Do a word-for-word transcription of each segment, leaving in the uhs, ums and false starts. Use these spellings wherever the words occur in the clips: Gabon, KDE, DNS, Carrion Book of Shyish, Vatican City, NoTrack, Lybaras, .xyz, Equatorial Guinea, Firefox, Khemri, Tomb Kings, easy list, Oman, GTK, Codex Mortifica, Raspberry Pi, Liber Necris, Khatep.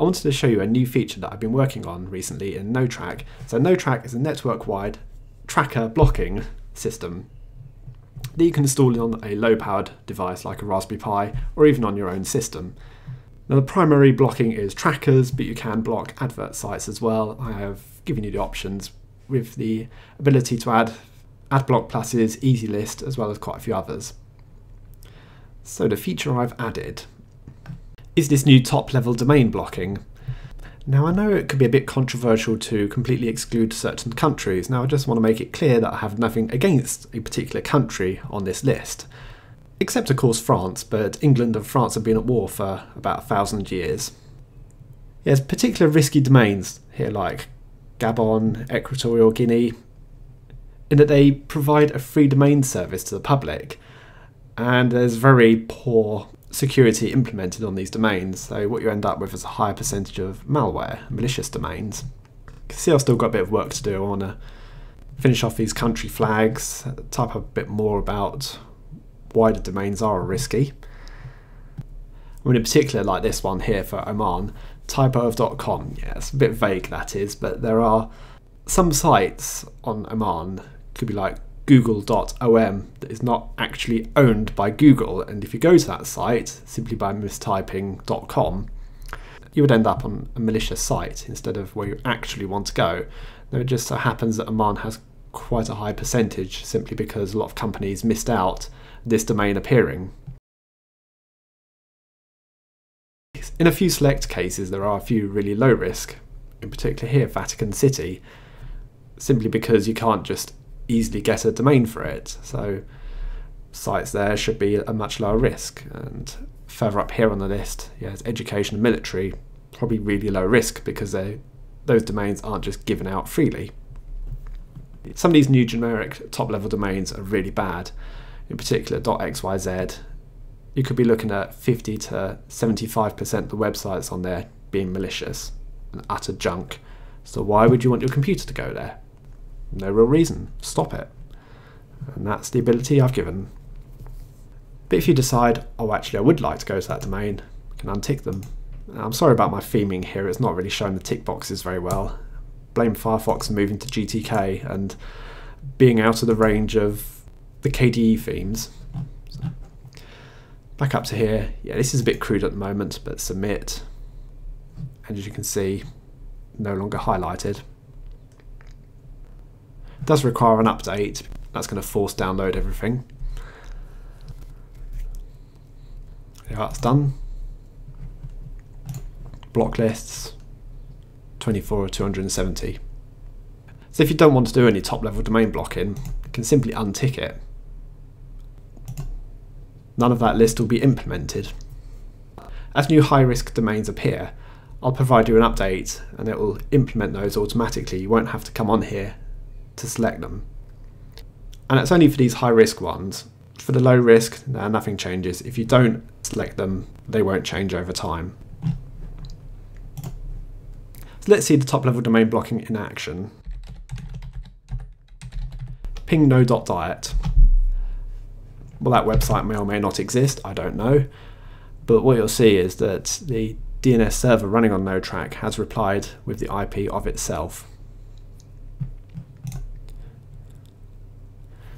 I wanted to show you a new feature that I've been working on recently in NoTrack. So NoTrack is a network-wide tracker blocking system that you can install on a low-powered device like a Raspberry Pi or even on your own system. Now the primary blocking is trackers, but you can block advert sites as well. I have given you the options with the ability to add AdBlock Plus's, Easy List, as well as quite a few others. So the feature I've added is this new top-level domain blocking. Now I know it could be a bit controversial to completely exclude certain countries. Now I just want to make it clear that I have nothing against a particular country on this list, except of course France, but England and France have been at war for about a thousand years. There's particular risky domains here like Gabon, Equatorial Guinea, in that they provide a free domain service to the public, and there's very poor security implemented on these domains, so what you end up with is a higher percentage of malware, malicious domains. You can see I've still got a bit of work to do. I want to finish off these country flags, type up a bit more about why the domains are risky. I mean, in particular, like this one here for Oman, typeof dot com. Yeah, it's a bit vague, that is, but there are some sites on Oman, could be like google dot o m, that is not actually owned by Google, and if you go to that site simply by mistyping .com, you would end up on a malicious site instead of where you actually want to go. Now it just so happens that Oman has quite a high percentage simply because a lot of companies missed out this domain appearing. In a few select cases there are a few really low risk, in particular here Vatican City, simply because you can't just easily get a domain for it, so sites there should be a much lower risk. And further up here on the list, yeah, it's education and military, probably really low risk because they, those domains aren't just given out freely. Some of these new generic top level domains are really bad, in particular .xyz. You could be looking at fifty to seventy-five percent of the websites on there being malicious and utter junk, so why would you want your computer to go there? No real reason. Stop it. And that's the ability I've given. But if you decide, oh actually I would like to go to that domain, you can untick them. Now, I'm sorry about my theming here, it's not really showing the tick boxes very well. Blame Firefox and moving to G T K and being out of the range of the K D E themes. So, back up to here. Yeah, this is a bit crude at the moment, but submit. And as you can see, no longer highlighted. Does require an update, that's going to force download everything. Yeah, that's done. Block lists, twenty-four or two hundred seventy. So if you don't want to do any top level domain blocking, you can simply untick it. None of that list will be implemented. As new high risk domains appear, I'll provide you an update and it will implement those automatically. You won't have to come on here to select them. And it's only for these high risk ones. For the low risk, nah, nothing changes. If you don't select them, they won't change over time. So let's see the top level domain blocking in action. Ping no dot diet. Well, that website may or may not exist, I don't know. But what you'll see is that the D N S server running on NoTrack has replied with the I P of itself.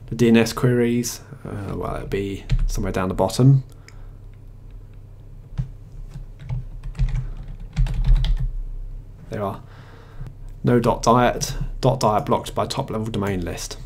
The D N S queries, uh, well, it'll be somewhere down the bottom. There are no dot diet, dot diet blocked by top level domain list.